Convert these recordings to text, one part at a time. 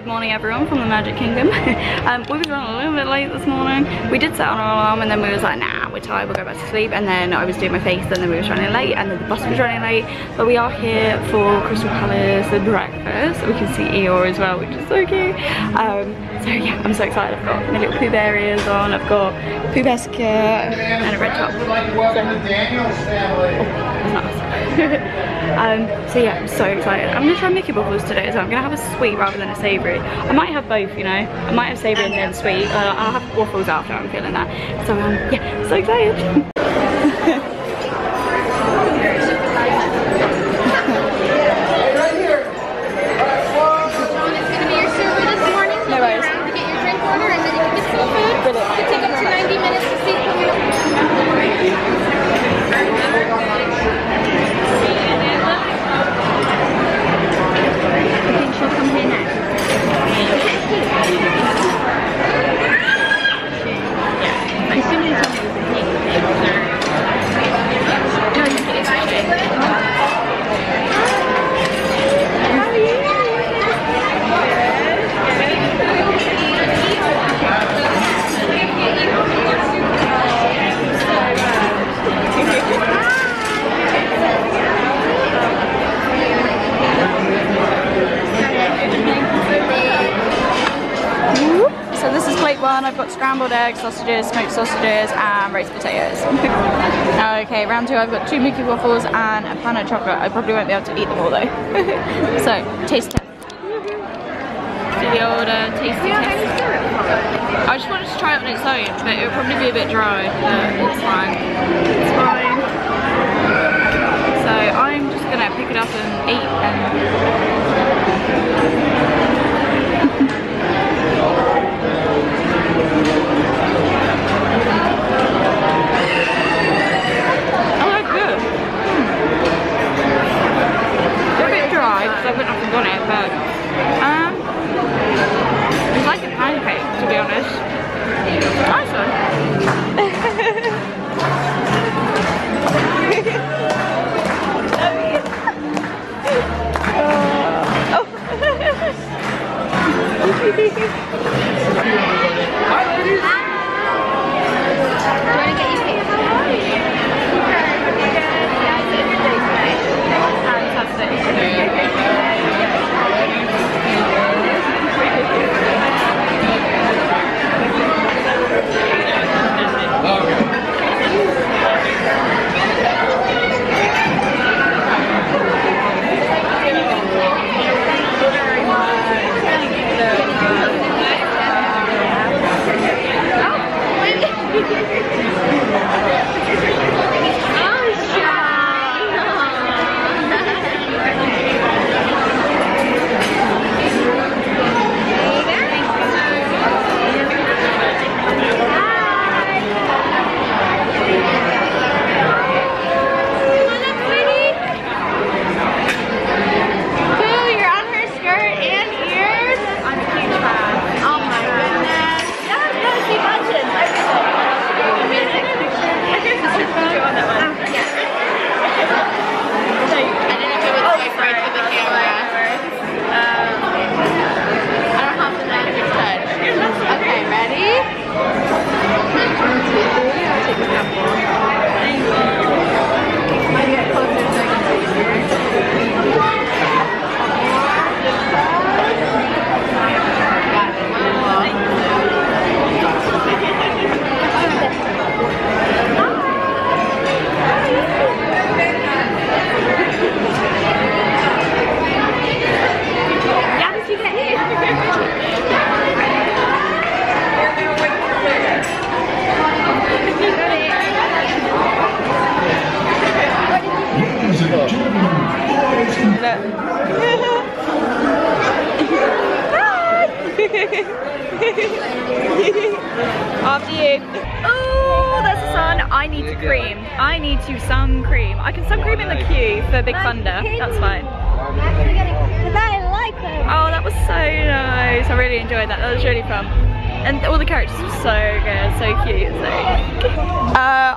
Good morning everyone from the Magic Kingdom. We were running a little bit late this morning. We did set on our alarm and then we was like, nah, we're tired, we'll go back to sleep. And then I was doing my face and then we was running late and then the bus was running late. But we are here for Crystal Palace and breakfast. We can see Eeyore as well, which is so cute. So yeah, I'm so excited. I've got my little Pooh Bear ears on, I've got Pooh Bear skirt and a red top. So yeah, I'm so excited. I'm gonna try Mickey Bubbles today as well. I'm gonna have a sweet rather than a savoury. I might have both, you know. I might have savoury and then sweet. I'll have waffles after, I'm feeling that. So yeah, so excited. I've got scrambled eggs, sausages, smoked sausages and roast potatoes. Okay, round two, I've got two Mickey waffles and a pan of chocolate. I probably won't be able to eat them all though. So, taste test. Do the older tasty test. I just wanted to try it on its own, but it would probably be a bit dry, but it's fine. It's fine. So I'm just gonna pick it up and eat I wouldn't have done it, but it's like a pancake, to be honest. Nice one. Do you want to get your cake? Fantastic. After you. Oh, there's the sun. I need to cream. I need to sun cream. I can sun cream in the queue for Big Thunder. That's fine. Oh, that was so nice. I really enjoyed that. That was really fun. And all the characters were so good, so cute. So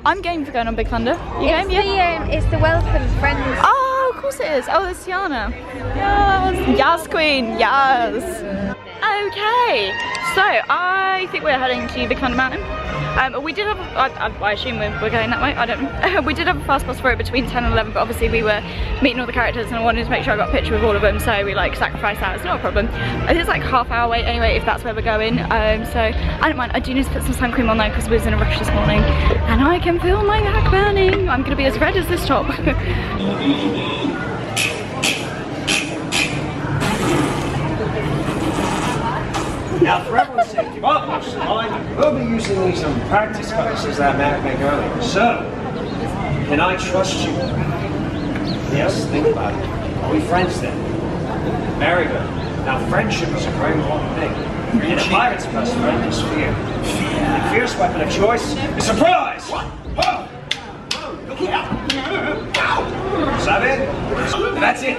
I'm game for going on Big Thunder. You game? Yeah. It's the welcome friends. Oh, of course it is. Oh, there's Tiana. Yes, Queen. Yes. So I think we're heading to Big Thunder Mountain. We did have, I assume we're going that way, I don't know. We did have a fast pass for it between 10 and 11, but obviously we were meeting all the characters and I wanted to make sure I got a picture with all of them, so we like sacrificed that, it's not a problem. I think it's like half hour wait anyway, if that's where we're going, so I don't mind. I do need to put some sun cream on though, because we was in a rush this morning, and I can feel my back burning. I'm gonna be as red as this top. Now, for everyone's safety, I will be using these on practice cuts as that Mac made earlier. So, can I trust you? Yes, think about it. Are we friends then? Marry her. Now, friendship is a very important thing. In a pirate's best friend is fear. And the fierce weapon of choice is surprise! What? Whoa! Whoa, look out! Sabe? That's it.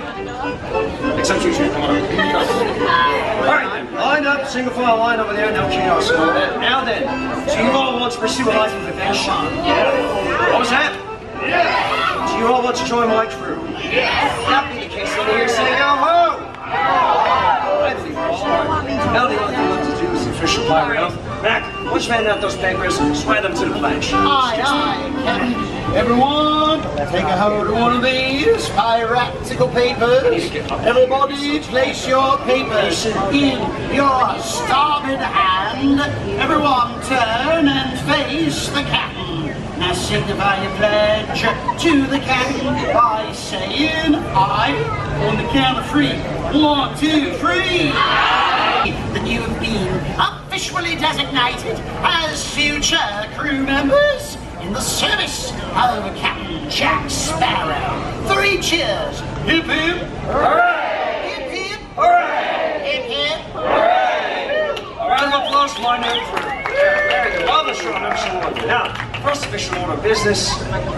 Except you two, come on over. Alright then, line up, single file line over there, no chaos. Now then, do you all want to pursue a life of adventure? Yeah. What was that? Yeah. Do you all want to join my crew? Yes. That be the case, let me hear you say, yo ho! I believe we're all right. Now the only thing left to do is official fire off. Mac, once you hand out those papers, swear them to the pledge. Aye. Everyone, take a hold of one of these piratical papers. Everybody, place your papers in your starboard hand. Everyone, turn and face the captain. Now signify your pledge to the captain by saying "I" on the count of three. 1, 2, 3. That you have been officially designated as future crew members in the service of Captain Jack Sparrow. 3 cheers! Hip hip! Hooray! Hip hip! Hooray! Hip hip! Hooray! Round of applause, line through. Well, the short official order. Now, first official order of business,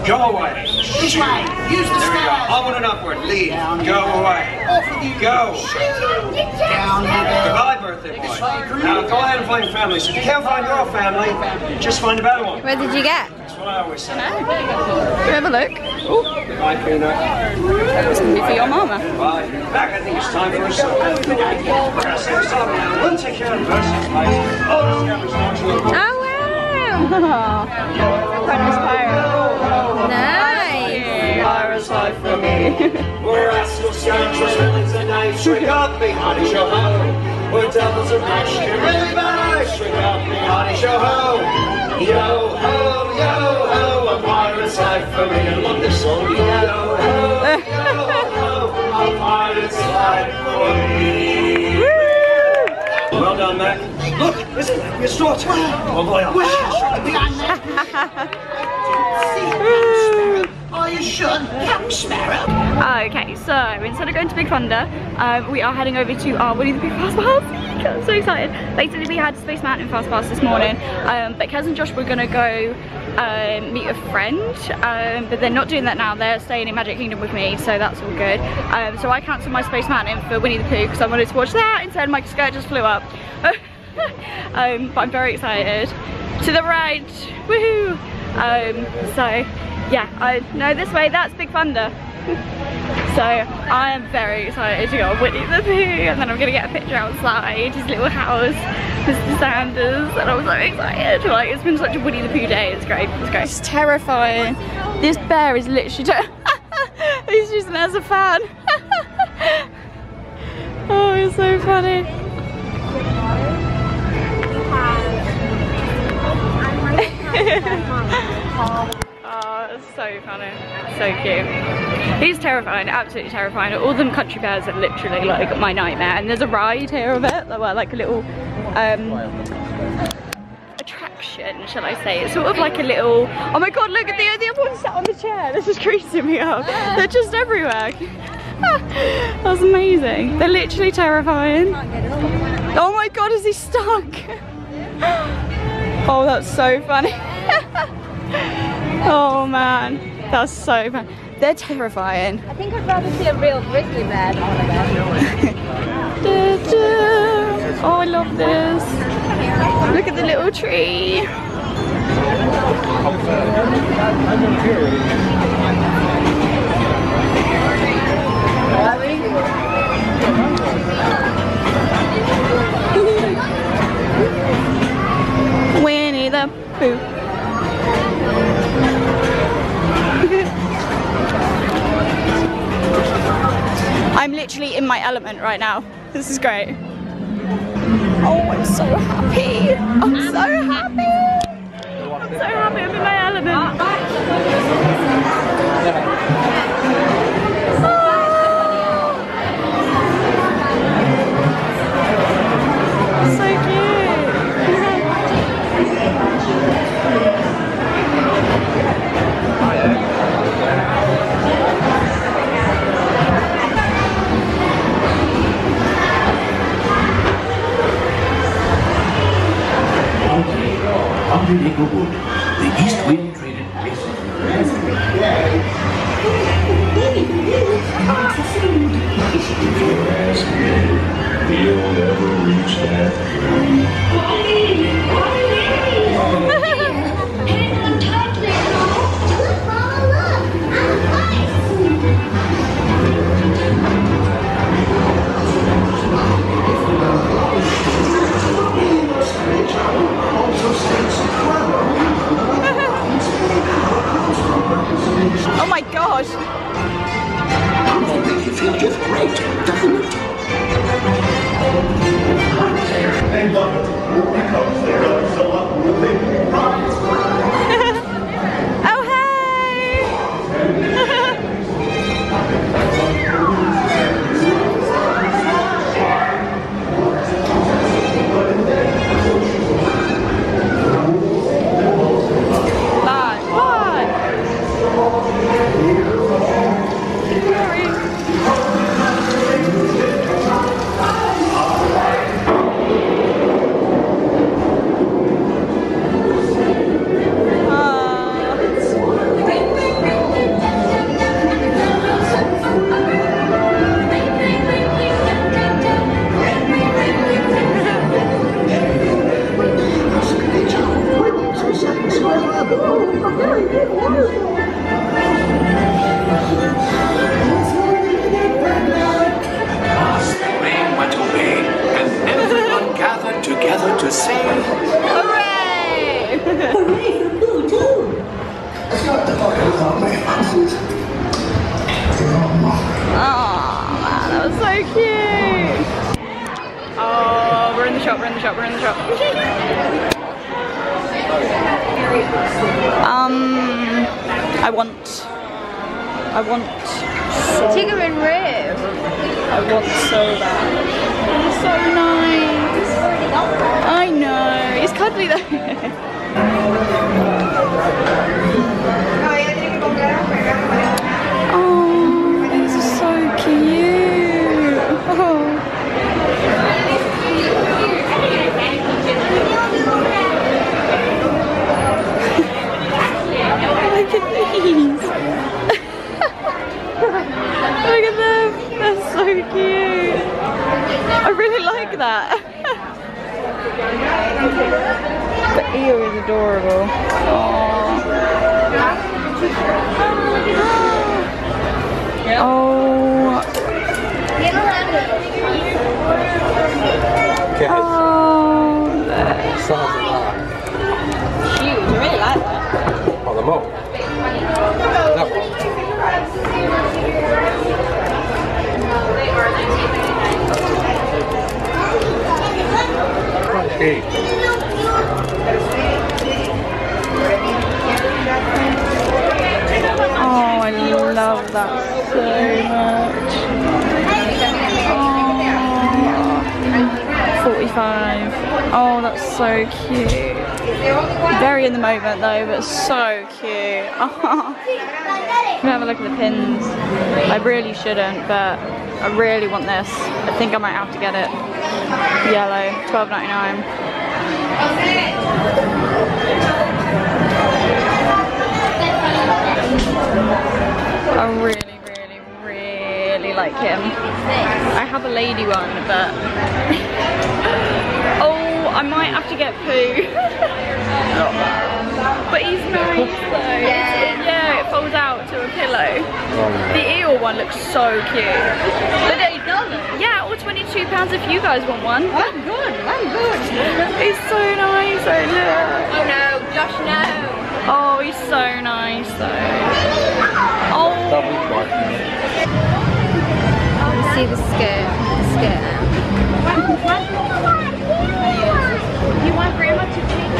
go away. Which way? Use the stairs. Upward and upward. Lead. Go away. Off with you. Go. Down. Goodbye, birthday boy. Now, go ahead and find your family. So if you can't find your family, just find a better one. Where did you get? What I always say. Have a look. Ooh. Bye, Pino. It's going to be for your mama. Bye. Back, I think it's time for us. We'll take care of the rest of the place. Oh, wow. That's quite inspiring. Nice. Pirate's life for me. We're astral scoundrels, villains and knights. Shrink up, big honey, show ho. We're devils of action, really bad. Shrink up, big honey, show ho. Yo ho, yo ho, a pirate's life for me. I love this song. Yo ho, yo ho, a pirate's life for me. Well done, Mac. Look, listen, your sword. Bon voyage. I didn't see him. Are you sure, Captain Sparrow? Okay, so instead of going to Big Thunder, we are heading over to our Winnie the Pooh fast pass. I'm so excited. Basically, we had Space Mountain fast pass this morning, but Kez and Josh were gonna go meet a friend, but they're not doing that now. They're staying in Magic Kingdom with me, so that's all good. So I cancelled my Space Mountain for Winnie the Pooh because I wanted to watch that instead. My skirt just flew up. But I'm very excited. To the right, woohoo! So yeah, I know this way. That's Big Thunder. So I am very excited to go on Winnie the Pooh, and then I'm going to get a picture outside his little house, Mr. Sanders, and I'm so excited. Like, it's been such a Winnie the Pooh day, it's great, it's great. It's terrifying. This bear is literally, he's using it as a fan. Oh, it's so funny. Oh, it's so funny, so cute. He's terrifying, absolutely terrifying. All them country bears are literally like my nightmare. And there's a ride here of it, like a little attraction, shall I say. It's sort of like a little, oh my god, look at the other one sat on the chair. This is creasing me up. They're just everywhere. That was amazing. They're literally terrifying. Oh my god, is he stuck? Oh, that's so funny. Oh man, that's so funny. They're terrifying. I think I'd rather see a real grizzly bear than one of them. Oh, I love this. Look at the little tree. Pooh. I'm literally in my element right now. This is great. Oh, I'm so happy. I'm so happy. I'm so happy I'm in my element. The east wind traded places. You'll never reach that Oh my gosh! That will make you feel just great, doesn't it? They love it. Because they love so much, they promise. Oh hey! Shouldn't, but I really want this. I think I might have to get it. Yellow, $12.99. I really, really, really like him. I have a lady one, but oh, I might have to get Pooh. But he's nice though. Yeah, it folds out to a pillow. The Eeyore one looks so cute. But it doesn't. Yeah, or £22 if you guys want one. I'm good. It's so nice. Oh no, Josh see the skirt. You want Grandma to take it?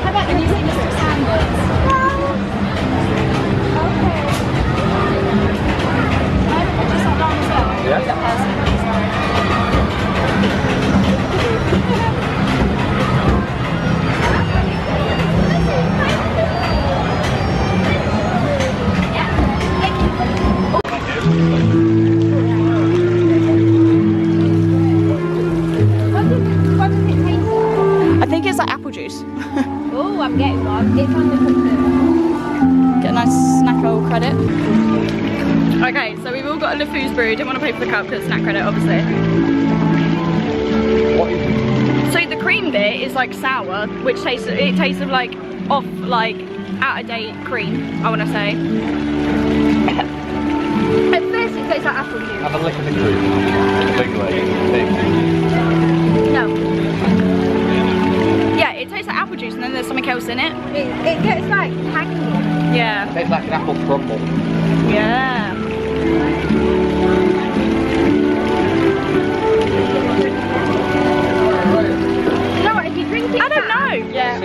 How about the music, Mr. Sanders? Yeah. I think it's like apple juice. Oh, I'm getting one. It's on the cooker. Get a nice snack roll credit. Okay, so we've all got a LeFou's brew. Didn't want to pay for the cup because it's snack credit, obviously. What? So the cream bit is like sour, which tastes, it tastes of like, off, like, out of date cream, I want to say. At first it tastes like apple juice. Have a lick of the cream. Big leg. No. Yeah, it tastes like apple juice and then there's something else in it. It gets like tangy. Yeah. It tastes like an apple crumble. Yeah. You know what, if you drink it, I don't know. Yeah,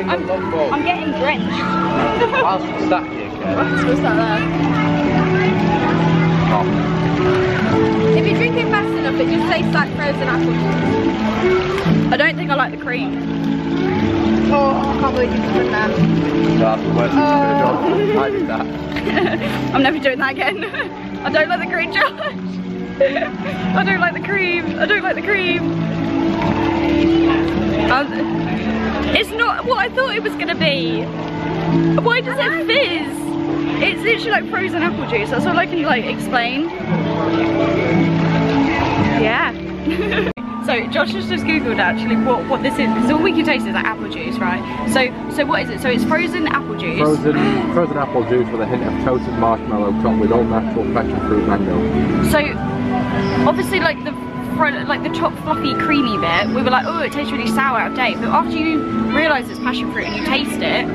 I'm getting drenched. I'll start here, Kate. If you drink it fast enough, it just tastes like frozen apple juice. I don't think I like the cream. Oh, I can't believe you've done that. That's the worst thing I did that. I'm never doing that again. I don't like the cream, Josh. I don't like the cream. I don't like the cream. It's not what I thought it was going to be. Why does it fizz? It's literally like frozen apple juice. That's all I can like explain. Yeah. So Josh has just Googled actually what this is. Because all we can taste is like apple juice, right? So what is it? So it's frozen apple juice. Frozen apple juice with a hint of toasted marshmallow topped with all natural passion fruit mango. So obviously like the top fluffy creamy bit, we were like, oh, it tastes really sour, out of date. But after you realise it's passion fruit and you taste it,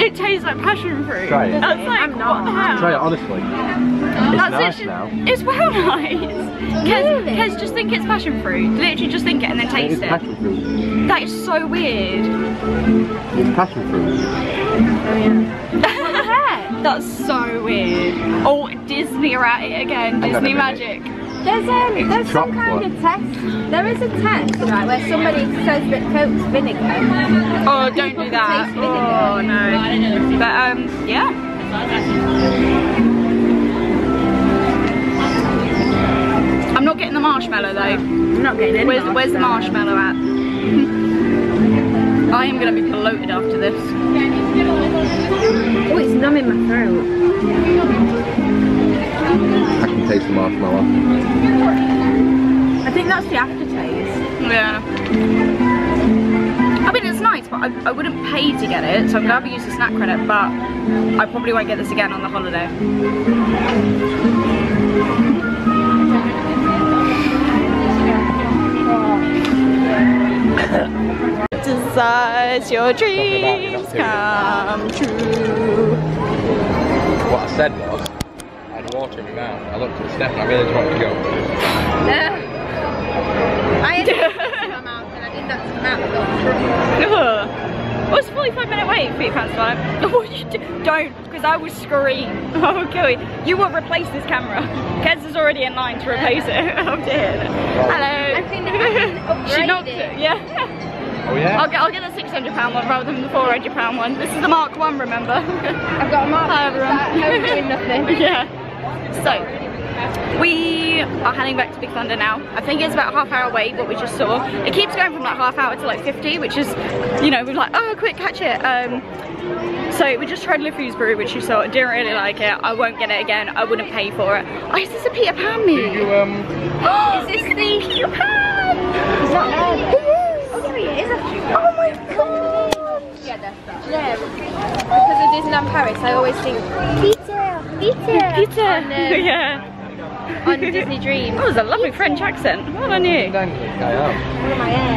it tastes like passion fruit. Try it. That's like, I'm not. What the hell? Try it honestly. It's nice now. It's well nice. Kez, just think it's passion fruit. Literally just think it and then taste it. It's passion fruit. That is so weird. It's passion fruit. Oh yeah. That's so weird. Oh, Disney are at it again. Disney magic. There's some kind of test. There is a test, right, where somebody says that Coke's vinegar. Oh, don't do that. Oh no. But yeah. I'm not getting the marshmallow though. I'm not getting any. Where's the marshmallow at? I am going to be bloated after this. Oh, it's numbing my throat. I can taste the marshmallow. I think that's the aftertaste. Yeah. I mean, it's nice, but I wouldn't pay to get it, so I'm glad we used the snack credit, but I probably won't get this again on the holiday. Desires your dreams come true. What I said was, I'd water in my mouth. I looked at the step and I really wanted to go. I had water in my mouth and I did that to the mouth. What's a 45-minute wait for your festival? What you do? Don't, because I will scream. Oh, okay. You will replace this camera. Kez is already in line to replace it. Oh dear. Hello. She knocked it. Yeah. Oh, yeah? I'll get the £600 one rather than the £400 one. This is the Mark 1, remember? I've got a Mark 1. I'm doing nothing. Yeah. So, we are heading back to Big Thunder now. I think it's about a half hour wait, what we just saw. It keeps going from like half hour to like 50, which is, you know, we're like, oh, quick, catch it. So we just tried LeFou's brew, which you saw. I didn't really like it. I won't get it again. I wouldn't pay for it. Oh, is this a Peter Pan meme? Is this the Peter Pan? It's not there. Oh my god! Yeah, that's that. Yeah, because of Disneyland Paris, I always think Peter. On Disney Dream. That was a lovely French accent. Well done you. Thank you. I am.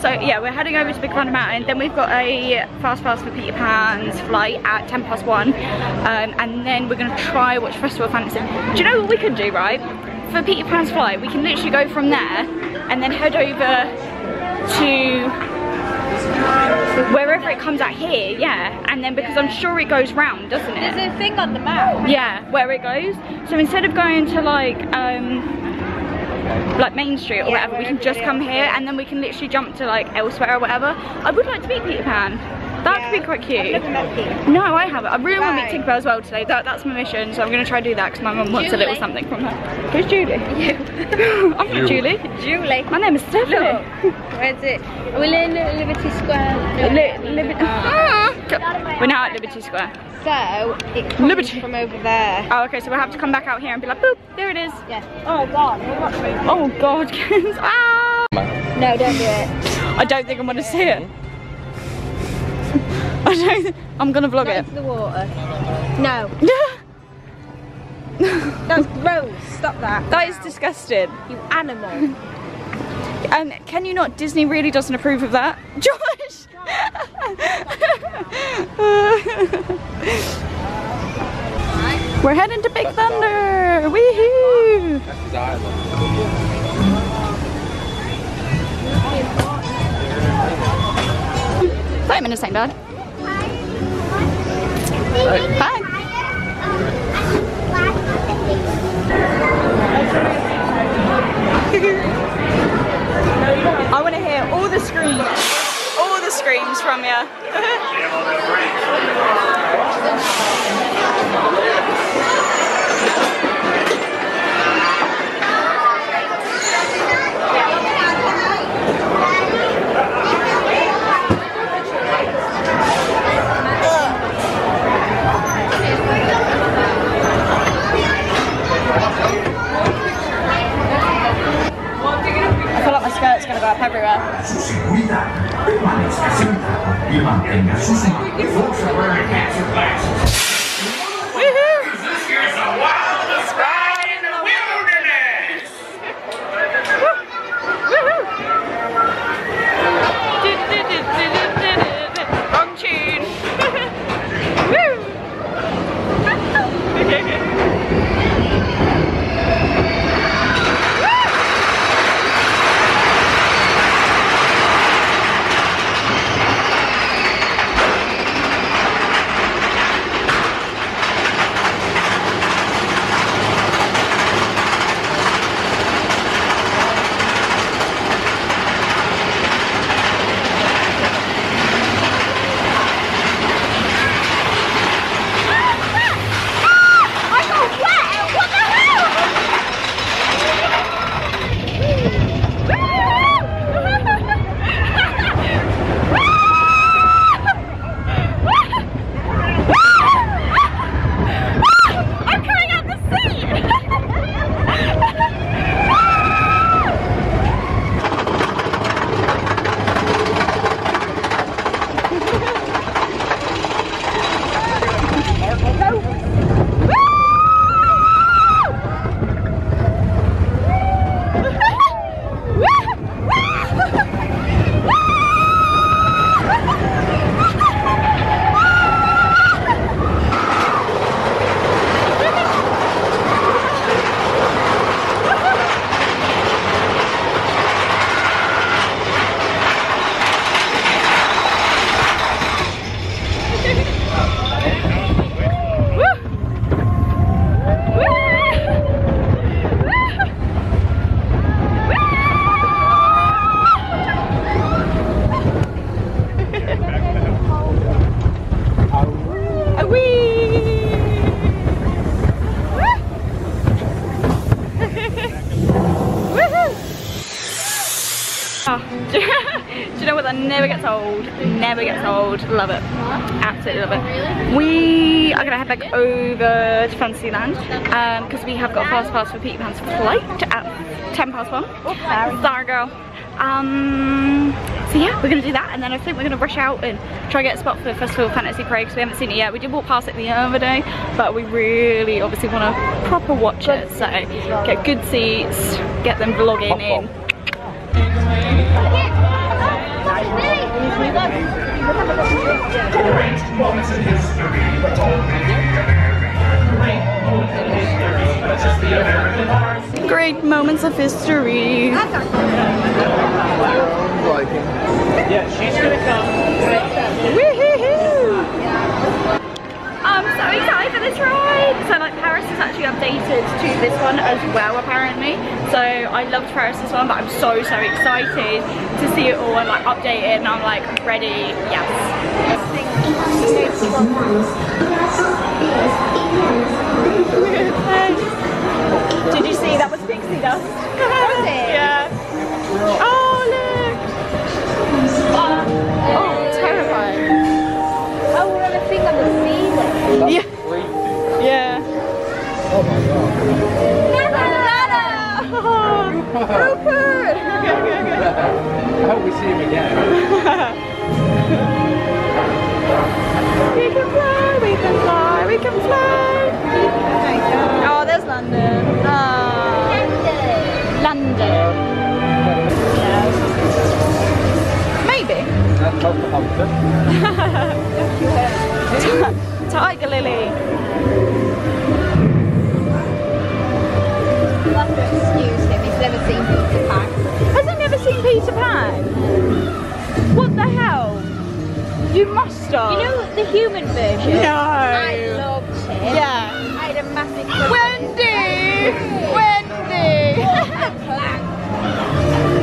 So yeah, we're heading over to Big Thunder Mountain, then we've got a fast pass for Peter Pan's flight at 1:10, and then we're going to try watch Festival of Fantasy. Do you know what we could do, right? For Peter Pan's flight, we can literally go from there and then head over to wherever it comes out here, yeah, and then because I'm sure it goes round, doesn't it? There's a thing on the map. Yeah, where it goes. So instead of going to like Main Street or whatever, we can just come here and then we can literally jump to like elsewhere or whatever. I would like to meet Peter Pan. That could be quite cute. I've never met Peter. No, I haven't. I really want to meet Tinkerbell as well today. That's my mission, so I'm going to try to do that because my mum wants a little something from her. Who's Julie? You. I'm not Julie. Julie. My name is Stephanie. Where's it? We're in Liberty Square. We're now at Liberty Square. So, it comes from over there. Oh, okay, so we'll have to come back out here and be like, boop, there it is. Yeah. Oh, God. Oh, God. Ah! No, don't do it. I don't think I'm going to see it. I don't. I'm gonna vlog it. Into the water. No. That's gross. Stop that. That is disgusting. You animal. And can you not? Disney really doesn't approve of that, Josh. We're heading to Big Thunder. Woohoo! That's his island. 5 minutes, ain't bad. Hi. I want to hear all the screams from you. It's going to go up everywhere. Woohoo! This year's the wildest ride in the wilderness! Woohoo! Wrong tune! Never gets old. Love it. Absolutely love it. We are going to head back over to Fantasyland because we have got a fast pass for Peter Pan's flight at 1:10. Sorry, girl. So yeah, we're going to do that and then I think we're going to rush out and try to get a spot for the Festival of Fantasy Parade because we haven't seen it yet. We did walk past it the other day, but we really obviously want to proper watch it. So get good seats, get them vlogging in. Great moments in history, but only the American. Great moments in history, but just the American heart. Great moments of history. Yeah, she's gonna come. Woohoo! I'm so excited for this ride. So like Paris is actually updated to this one as well apparently. So I loved Paris this one, but I'm so excited to see it all and like update it, and I'm like ready, yes. Did you see that was pixie dust? Yeah. Oh look! Oh, terrifying. Oh, we're on a thing on the sea. Yeah. Yeah. Oh my god. Nana! Rupert! I hope we see him again. We can fly, we can fly, we can fly. Oh, there's London. Oh. London. Maybe. Tiger Lily. London snooze him. He's never seen Peter Pan. Has he never seen Peter Pan? What the hell? You must stop. You know the human version? No. I loved it. Yeah. I had a massive... Wendy! Wendy!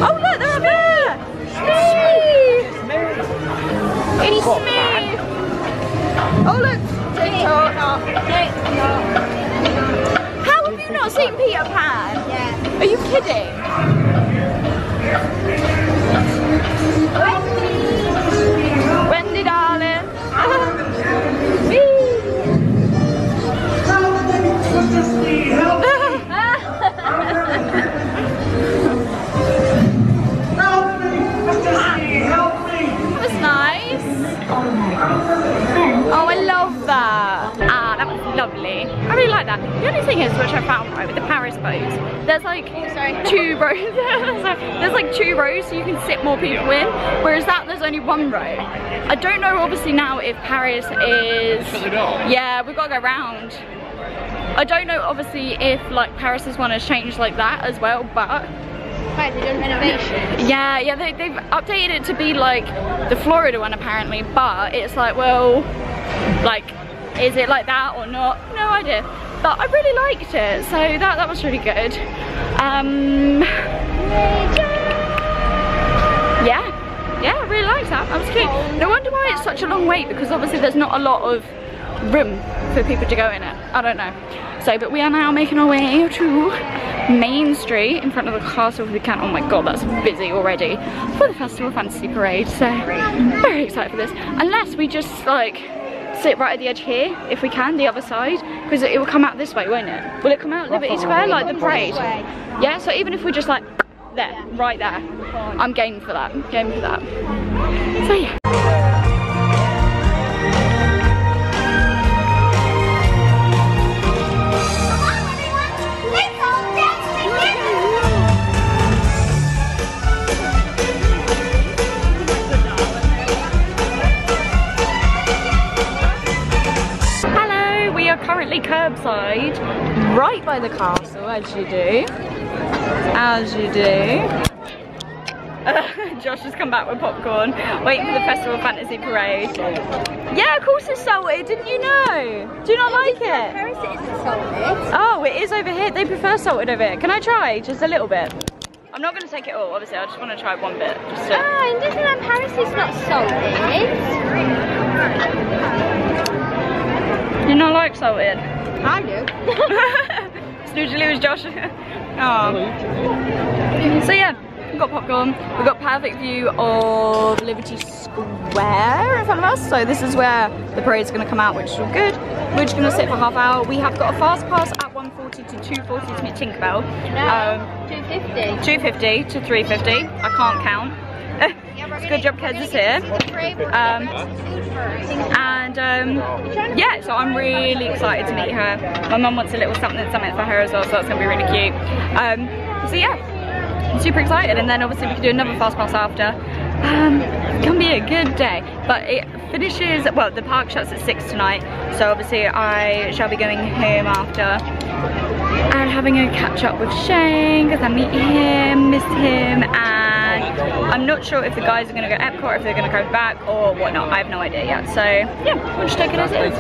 Oh look, they're up there! It's me! Oh look! How have you not seen Peter Pan? Yeah. Are you kidding? Wendy darling! Oh, I love that. Ah, that was lovely. I really like that. The only thing is, which I found right with the Paris boats, there's like two rows. There's like two rows, so you can sit more people in. Whereas that, there's only one row. I don't know, obviously now if Paris is. Yeah, we've got to go round. I don't know, obviously, if like Paris's one has changed like that as well, but. Right, they've done renovations. Yeah, yeah, they've updated it to be like the Florida one apparently, but it's like, well, like, is it like that or not? No idea. But I really liked it, so that was really good. Yeah, I really liked that. That was cute. No wonder why it's such a long wait, because obviously there's not a lot of room for people to go in it. I don't know. So, but we are now making our way to Main Street in front of the Castle of the Can. Oh my god, that's busy already for the Festival of Fantasy Parade. So, very excited for this. Unless we just like sit right at the edge here, if we can, the other side, because it will come out this way, won't it? Will it come out Liberty Square like the parade? Yeah. So even if we just like there, right there, I'm game for that. Game for that. So yeah. Curbside, right by the castle, as you do, as you do. Josh has come back with popcorn, waiting for the Festival of Fantasy Parade. Yeah, of course it's salted, didn't you know? Do you not like it? Paris isn't salted. Oh, it is over here, they prefer salted over here. Can I try just a little bit? I'm not going to take it all, obviously, I just want to try one bit. Just to... Oh, in Disneyland Paris is not salted. You not like salted? I do. Snoozy Lou is Josh. Oh. So yeah, we've got popcorn. We've got perfect view of Liberty Square in front of us. So this is where the parade's going to come out, which is all good. We're just going to sit for half an hour. We have got a fast pass at 1:40 to 2:40 to meet Tinkerbell. No, 2:50. 2:50 to 3:50. I can't count. Good job Kez is here, yeah, so I'm really excited to meet her. My mum wants a little something for her as well, so that's going to be really cute. So yeah, I'm super excited, and then obviously we can do another fast pass after, Can be a good day, but it finishes, well, the park shuts at 6 tonight, so obviously I shall be going home after and having a catch up with Shane because I meet him, miss him, and I'm not sure if the guys are going to go Epcot or if they're going to go back or whatnot. I have no idea yet, so yeah, we'll just take it as it is.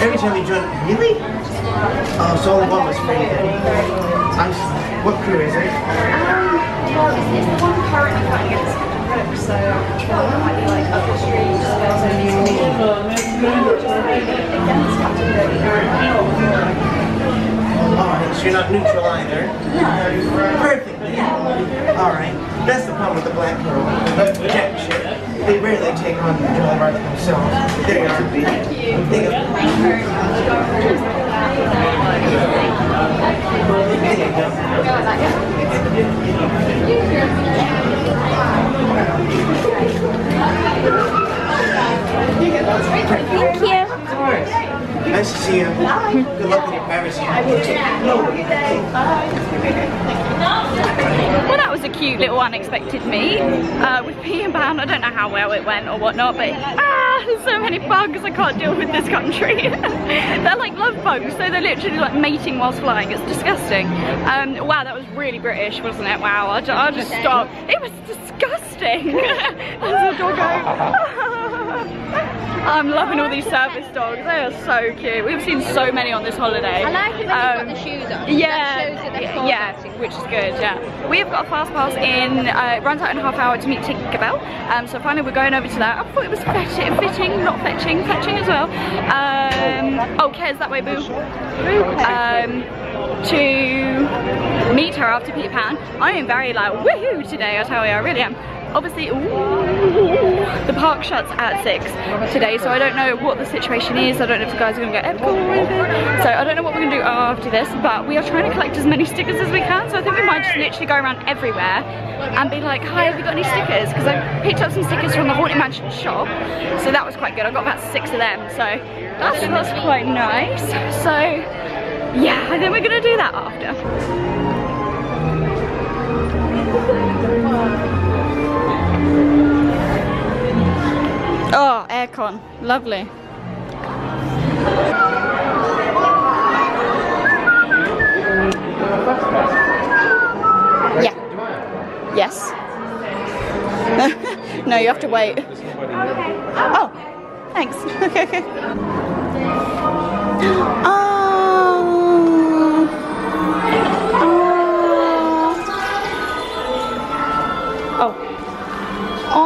Every time you join, really? Oh, so only one was free then. What crew is it? Well, it's the one currently fighting against the book, so I feel like that might be like up the street, just goes over these people. Alright, so you're not neutral either? No. Perfectly. Yeah. Alright, that's the problem with the black girl. Objection. They rarely take on the joy of art themselves. There you are. Thank you. Thank you. Nice to see you. Good luck with your piracy. Well, that was a cute little unexpected meet with Peter Pan. I don't know how well it went or whatnot, but there's so many bugs. I can't deal with this country. They're like love bugs, so they're literally like mating whilst flying. It's disgusting. Wow, that was really British, wasn't it? Wow, I'll just stop. It was disgusting. That's a doggo. I'm loving all these service dogs. They are so cute. We've seen so many on this holiday. I like it when they've got the shoes on. Yeah, that shows that they're which is good. Yeah, we have got a fast pass in. It runs out in a half hour to meet Tinkerbell. So finally we're going over to that. I thought it was fetching, not fetching, fetching as well. Oh, Kez, that way, boo. To meet her after Peter Pan. I am very like woohoo today. I tell you, I really am. Obviously, the park shuts at 6 today, so I don't know what the situation is. I don't know if the guys are going to get Epcot or anything. So I don't know what we're going to do after this, but we are trying to collect as many stickers as we can. So I think we might just literally go around everywhere and be like, hi, have you got any stickers? Because I picked up some stickers from the Haunted Mansion shop, so that was quite good. I got about 6 of them, so that's quite nice. So yeah, I think we're going to do that after. Oh, aircon, lovely. Yeah. Yes. No, you have to wait. Oh, thanks. Oh,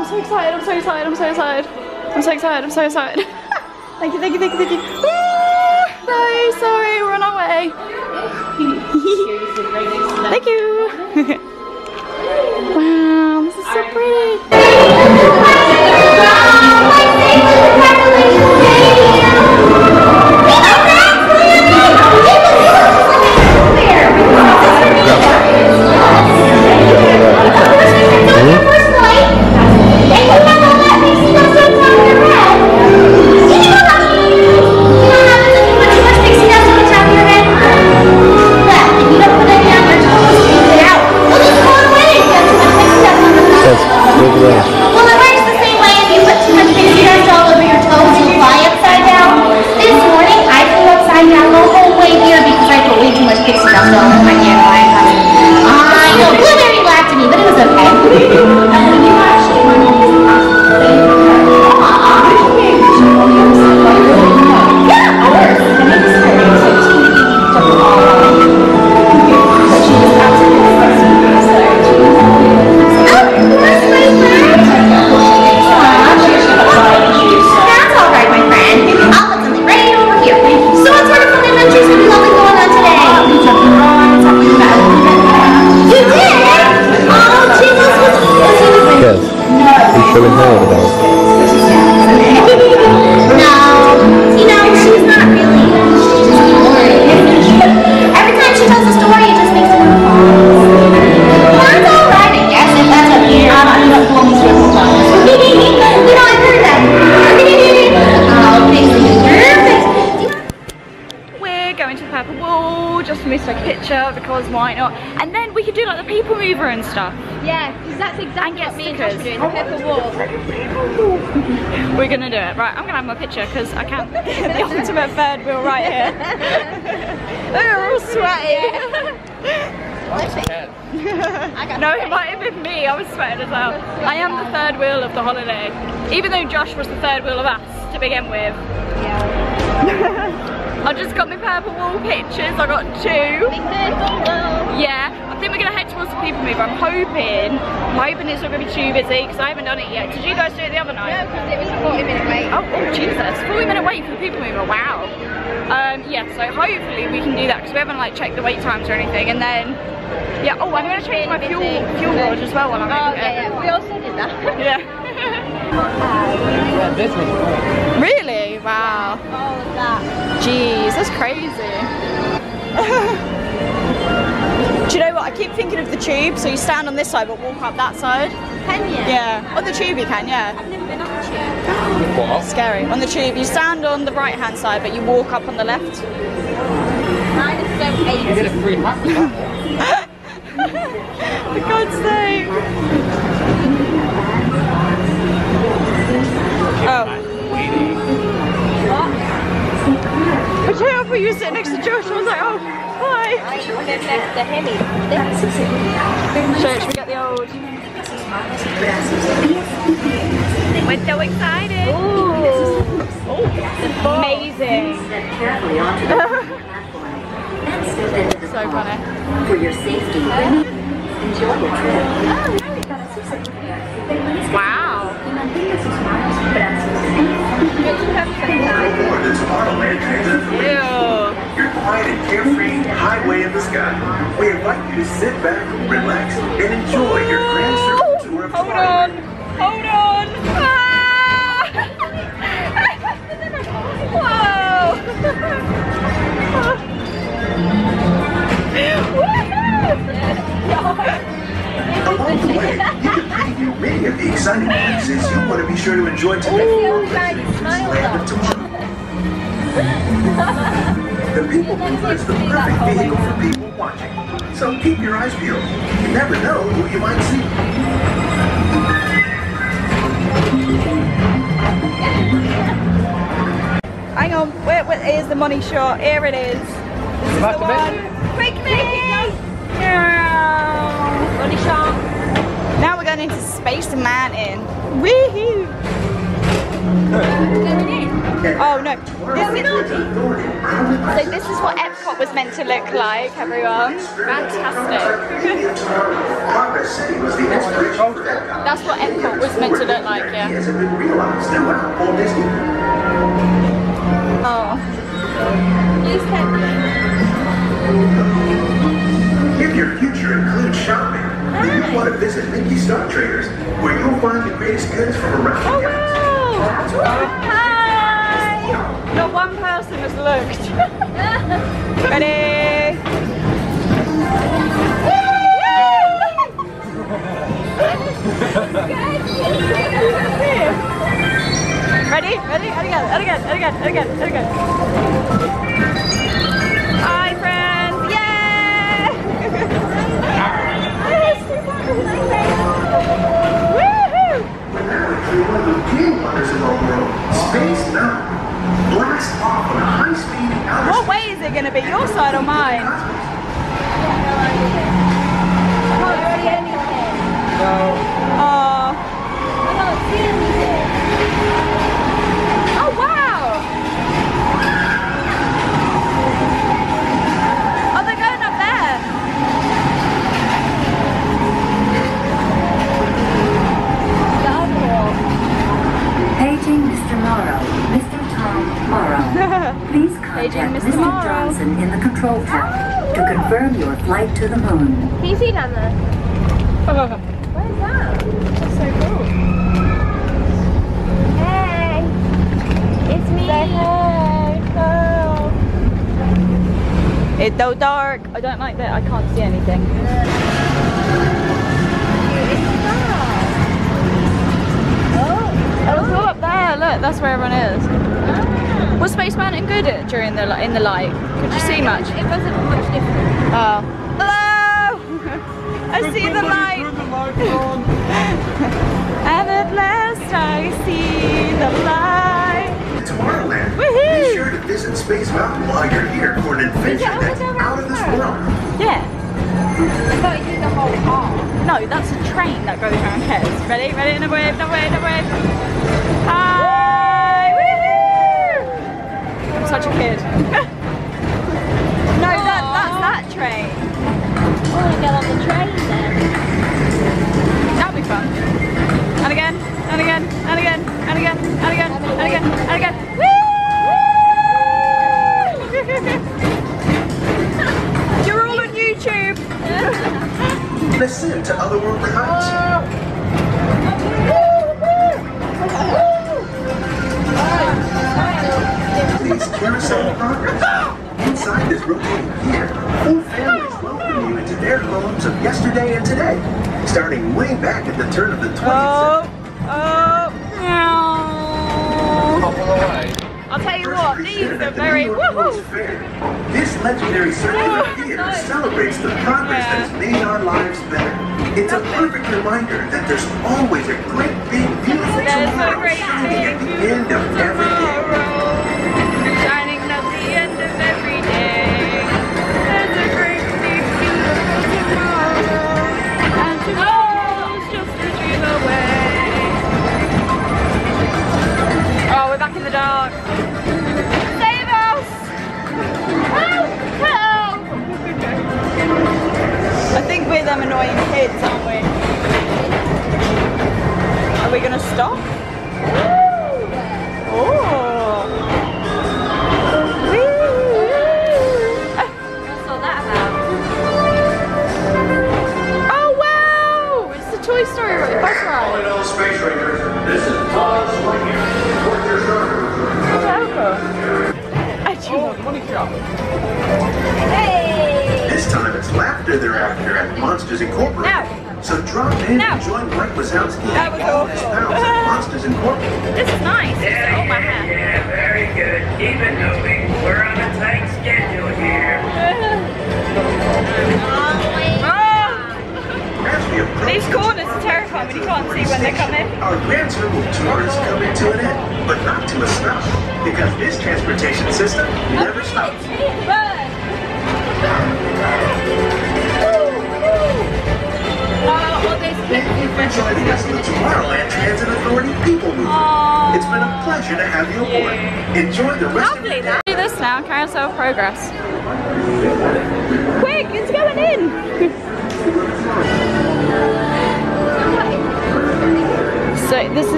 I'm so excited, I'm so excited, I'm so excited. I'm so excited, I'm so excited. Thank you, thank you, thank you, thank you. Ah, no, sorry, we're on our way. Thank you. Wow, this is so pretty. Because I can't get the ultimate third wheel right here. They're all sweaty. No, it might have been me. I was sweating as well. I am the third wheel of the holiday. Even though Josh was the third wheel of us to begin with. Yeah. I just got my purse. purple wall pictures. I got two. Yeah, I think we're gonna head towards the people mover. I'm hoping it's not gonna be too busy because I haven't done it yet. Did you guys do it the other night? No, because it was a 40-minute wait. Oh Jesus, 40-minute wait for the people mover. Wow. Yeah, so hopefully we can do that because we haven't like checked the wait times or anything. And then, yeah. Oh, I'm gonna change my fuel gauge as well when I'm over there. Yeah, we also did that. Yeah. Yeah, this was great. Really? Wow. All of that. Jeez, that's crazy. Do you know what? I keep thinking of the tube, so you stand on this side but walk up that side. Can you? Yeah. On the tube you can, yeah. I've never been on the tube. What? Scary. On the tube, you stand on the right hand side but you walk up on the left. You did a free hack with that. For God's sake. Oh. What? Which I thought you were sitting next to Josh, I was like, oh, hi. Should we get the old? They went so excited. Ooh. Oh, amazing. So funny. For your safety, enjoy your trip. Wow. Ew. You're quiet and carefree, highway in the sky. We invite you to sit back, relax, and enjoy your grand circle tour of the park. Hold on! Whoa! Along the way, you can preview many of the exciting places you want to be sure to enjoy today. Ooh, smile, the people mover is the perfect vehicle for people watching, so keep your eyes peeled. You never know who you might see. Hang on, where is the money shot? Here it is. This is the one. Quick, money shot. Now we're going into Space Mountain. Woohoo! Oh no. So this is what Epcot was meant to look like, everyone. Fantastic. That's what Epcot was meant to look like, yeah. Oh. Please tell me. If your future includes shopping, you want to visit Mickey's Star Traders, where you'll find the greatest goods from around the world. Oh, wow! Hi! Not one person has looked. Ready? Ready? Ready? And again, and again, and again, and again, and again. Hi, friends! Yeah! Woohoo! But now it's one of the big wonders of our world, Space Mountain. Blast off on a high-speed outer space. What way is it going to be? Your side or mine? I can't see anything. No. Oh. I can't see anything. Oh, wow! Oh, they're going up there. Paging Mr. Morrow, Mr. Tom Morrow. Please contact Mr. Johnson in the control tower to confirm your flight to the moon. Can you see down there? What is that? That's so cool. Hey, it's me. Say hey, cool. It's so dark. I don't like that. I can't see anything. Oh, it's all up there. Look, that's where everyone is. Ah. Was Space Mountain good during the light? Could you see much? It wasn't much different. Oh. Hello! I see the light. And at last I see the light. Tomorrowland. Woohoo! Be sure to visit Space Mountain while you're here for an adventure that's out of this world. Yeah. I thought you did the whole car. No, that's a train that goes around heads. Ready? Ready? In a wave, in a wave, in a wave. Hi! Woohoo! I'm such a kid. train. We're gonna get on the train then. That'll be fun. And again, and again, and again, and again, and again, and again, and again. Woo! You're all on YouTube. Listen to Otherworld Remote. Carousel of Progress. Inside this rotating theater, all families welcome you into their homes of yesterday and today, starting way back at the turn of the 20th century. I'll tell you what, these are very World's Fair. This legendary circular theater celebrates the progress that has made our lives better. It's a perfect reminder that there's always a great big beautiful tomorrow shining at the end of every day. Are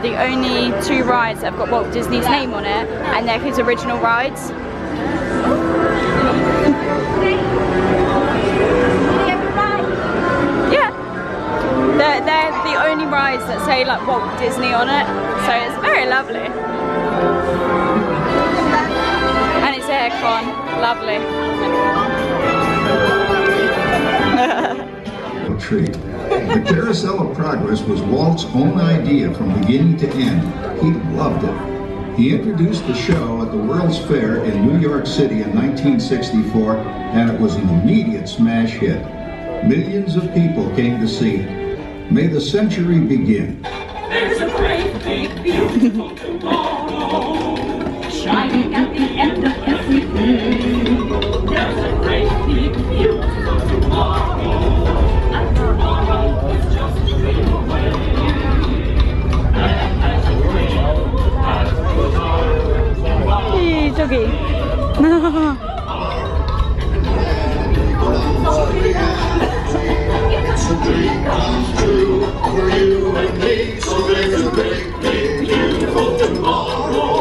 the only two rides that have got Walt Disney's name on it, and they're his original rides. Yeah, they're the only rides that say like Walt Disney on it, so it's very lovely. And it's aircon, lovely. Treat. The Carousel of Progress was Walt's own idea from beginning to end. He loved it. He introduced the show at the World's Fair in New York City in 1964, and it was an immediate smash hit. Millions of people came to see it. May the century begin. There's a great, big, beautiful tomorrow, shining at the end of every day. There's a great, big, beautiful tomorrow. Hey, doggy. It's a dream come true for you and me. So there's a great, big, beautiful tomorrow,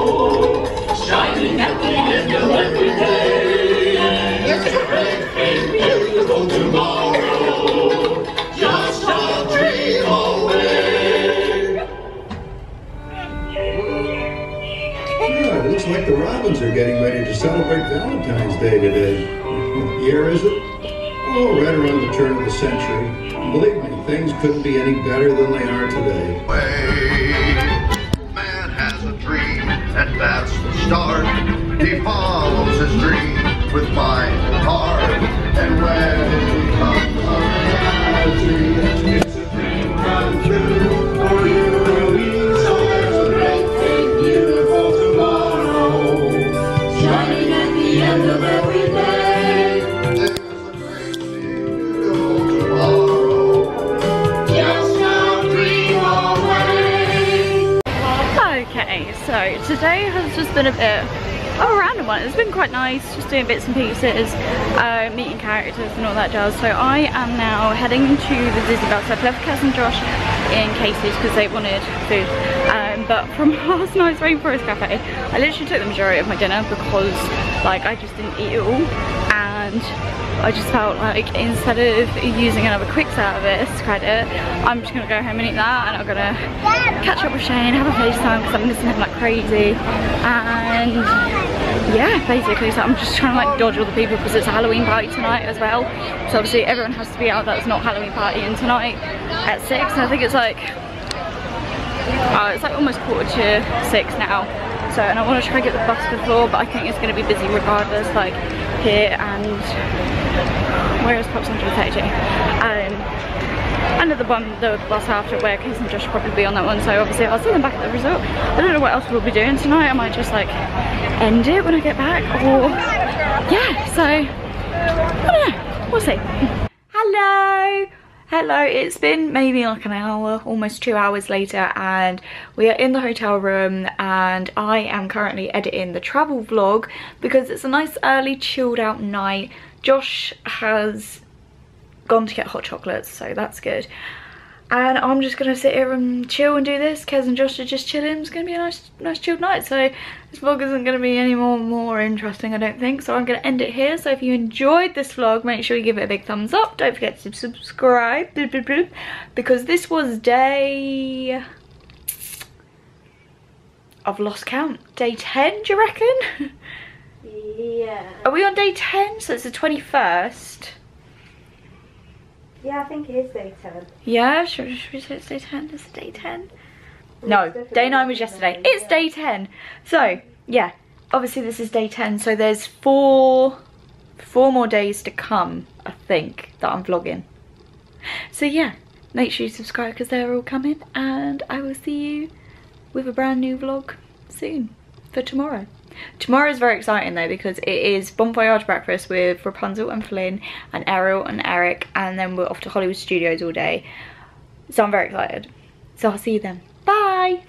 shining at the end of every day. It's a great, big, beautiful tomorrow, just a dream away. Looks like the robins are getting ready to celebrate Valentine's Day today. What year is it? Oh, right around the turn of the century. And believe me, things couldn't be any better than they are today. Man has a dream, and that's the start. He follows his dream with mind and heart. And when he comes around, it's a dream come true for you and me. Okay, so today has just been a bit Oh, a random one. It's been quite nice, just doing bits and pieces, meeting characters and all that jazz. So I am now heading to the Disney Belt. So I've left Cass and Josh in Casey's because they wanted food. But from last night's Rainforest Cafe, I literally took the majority of my dinner because like I just didn't eat it all, and I just felt like instead of using another quick service credit, I'm just gonna go home and eat that, and I'm gonna catch up with Shane, have a FaceTime because I'm missing him like crazy, and yeah, basically. So I'm just trying to like dodge all the people because it's a Halloween party tonight as well. So obviously everyone has to be out that's not Halloween partying tonight at 6. And I think it's like almost 5:45 now. So, and I want to try and get the bus before, but I think it's going to be busy regardless, like here and where is Pops 130? And at the bus after, where Casey and Josh will probably be on that one. So obviously I'll see them back at the resort. I don't know what else we'll be doing tonight. I might just like end it when I get back, or yeah, so I don't know, we'll see. Hello, it's been maybe like an hour, almost 2 hours later, and we are in the hotel room, and I am currently editing the travel vlog because it's a nice early chilled out night. Josh has gone to get hot chocolates, so that's good, and I'm just gonna sit here and chill and do this. Kez and Josh are just chilling. It's gonna be a nice chilled night, so this vlog isn't gonna be any more interesting, I don't think, so I'm gonna end it here. So if you enjoyed this vlog, make sure you give it a big thumbs up, don't forget to subscribe, because this was day, I've lost count, day 10, do you reckon? Yeah, are we on day 10? So it's the 21st. Yeah, I think it is day 10. Yeah, should we say it's day 10? Is it day 10? No, day 9 was yesterday. It's day 10. So, yeah, obviously this is day 10. So there's four more days to come, I think, that I'm vlogging. So, yeah, make sure you subscribe because they're all coming. And I will see you with a brand new vlog soon for tomorrow. Tomorrow is very exciting though, because it is Bon Voyage breakfast with Rapunzel and Flynn and Ariel and Eric, and then we're off to Hollywood Studios all day. So I'm very excited. So I'll see you then. Bye!